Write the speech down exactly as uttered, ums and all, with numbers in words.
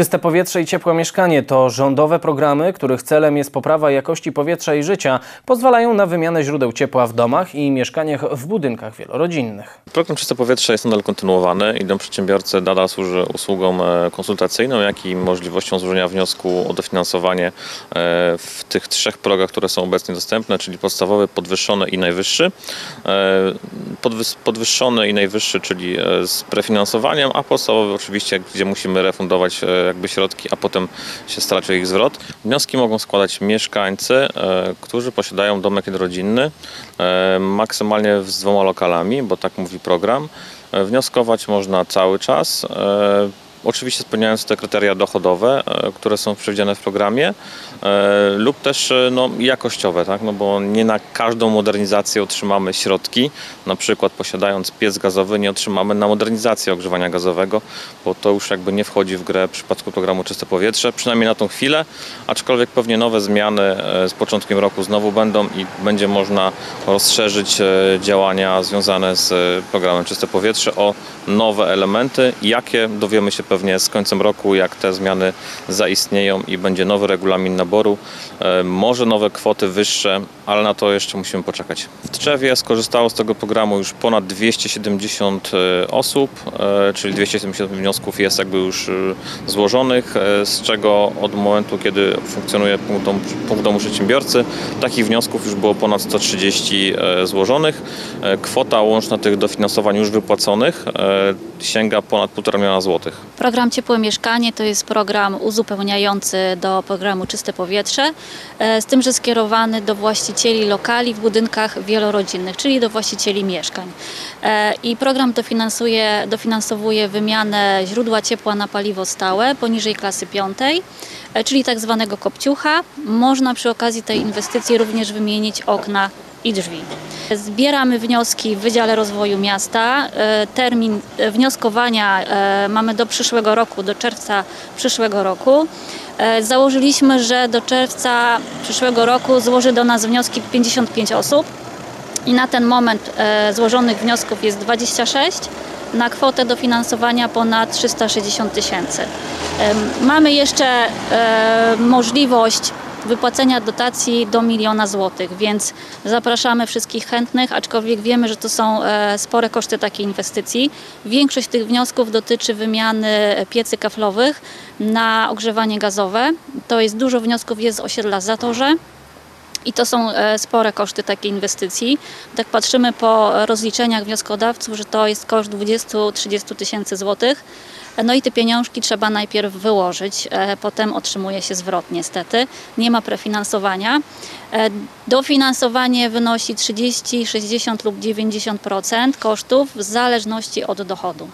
Czyste powietrze i ciepłe mieszkanie to rządowe programy, których celem jest poprawa jakości powietrza i życia. Pozwalają na wymianę źródeł ciepła w domach i mieszkaniach w budynkach wielorodzinnych. Program Czyste powietrze jest nadal kontynuowany i dom przedsiębiorcy nadal służy usługą konsultacyjną, jak i możliwością złożenia wniosku o dofinansowanie w tych trzech progach, które są obecnie dostępne, czyli podstawowy, podwyższony i najwyższy. Podwyższony i najwyższy, czyli z prefinansowaniem, a podstawowy oczywiście, gdzie musimy refundować jakby środki, a potem się starać o ich zwrot. Wnioski mogą składać mieszkańcy, którzy posiadają domek jednorodzinny, maksymalnie z dwoma lokalami, bo tak mówi program. Wnioskować można cały czas, oczywiście spełniając te kryteria dochodowe, które są przewidziane w programie, lub też no, jakościowe, tak? No, bo nie na każdą modernizację otrzymamy środki. Na przykład posiadając piec gazowy nie otrzymamy na modernizację ogrzewania gazowego, bo to już jakby nie wchodzi w grę w przypadku programu Czyste powietrze, przynajmniej na tą chwilę, aczkolwiek pewnie nowe zmiany z początkiem roku znowu będą i będzie można rozszerzyć działania związane z programem Czyste powietrze o nowe elementy, jakie dowiemy się pewnie z końcem roku, jak te zmiany zaistnieją i będzie nowy regulamin naboru, może nowe kwoty wyższe, ale na to jeszcze musimy poczekać. W Tczewie skorzystało z tego programu już ponad dwieście siedemdziesiąt osób, czyli dwieście siedemdziesiąt wniosków jest jakby już złożonych, z czego od momentu, kiedy funkcjonuje punkt domu, punkt domu przedsiębiorcy, takich wniosków już było ponad sto trzydzieści złożonych. Kwota łączna tych dofinansowań już wypłaconych sięga ponad półtora miliona złotych. Program Ciepłe Mieszkanie to jest program uzupełniający do programu Czyste powietrze, z tym, że skierowany do właścicieli lokali w budynkach wielorodzinnych, czyli do właścicieli mieszkań. I program dofinansuje, dofinansowuje wymianę źródła ciepła na paliwo stałe poniżej klasy piątej, czyli tak zwanego kopciucha. Można przy okazji tej inwestycji również wymienić okna i drzwi. Zbieramy wnioski w Wydziale Rozwoju Miasta. Termin wnioskowania mamy do przyszłego roku, do czerwca przyszłego roku. Założyliśmy, że do czerwca przyszłego roku złoży do nas wnioski pięćdziesiąt pięć osób i na ten moment złożonych wniosków jest dwadzieścia sześć na kwotę dofinansowania ponad trzysta sześćdziesiąt tysięcy. Mamy jeszcze możliwość wypłacenia dotacji do miliona złotych, więc zapraszamy wszystkich chętnych, aczkolwiek wiemy, że to są spore koszty takiej inwestycji. Większość tych wniosków dotyczy wymiany piecy kaflowych na ogrzewanie gazowe. To jest dużo wniosków jest z osiedla Zatorze. I to są spore koszty takiej inwestycji. Tak patrzymy po rozliczeniach wnioskodawców, że to jest koszt dwudziestu do trzydziestu tysięcy złotych. No i te pieniążki trzeba najpierw wyłożyć, potem otrzymuje się zwrot niestety. Nie ma prefinansowania. Dofinansowanie wynosi trzydzieści, sześćdziesiąt lub dziewięćdziesiąt procent kosztów w zależności od dochodu.